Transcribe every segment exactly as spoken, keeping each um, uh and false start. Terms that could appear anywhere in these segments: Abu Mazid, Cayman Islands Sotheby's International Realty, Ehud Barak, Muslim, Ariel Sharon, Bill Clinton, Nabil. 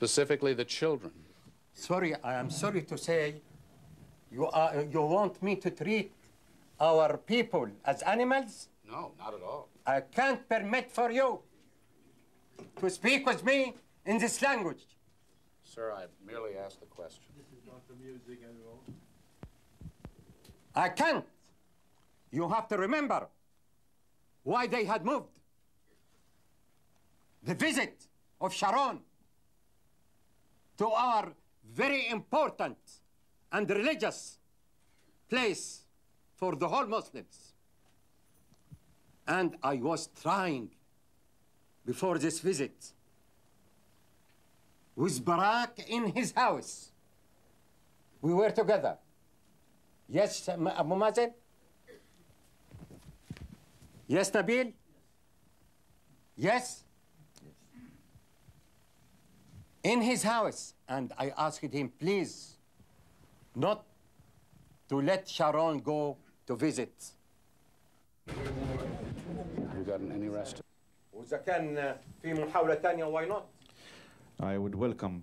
specifically the children. Sorry, I am sorry to say, you, are, you want me to treat our people as animals? No, not at all. I can't permit for you to speak with me in this language. Sir, I merely asked the question. This is not the music at all. I can't. You have to remember why they had moved. The visit of Sharon to our very important and religious place for the whole Muslims. And I was trying before this visit with Barak in his house. We were together. Yes, Abu Mazid? Yes, Nabil? Yes? In his house, and I asked him, please, not to let Sharon go to visit. You gotten any rest? وإذا كان في محاولة تانية, why not? I would welcome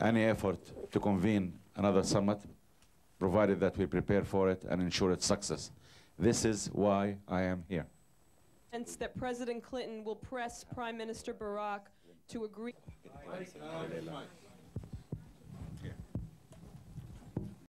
any effort to convene another summit, provided that we prepare for it and ensure its success. This is why I am here. Sense that President Clinton will press Prime Minister Barak to agree.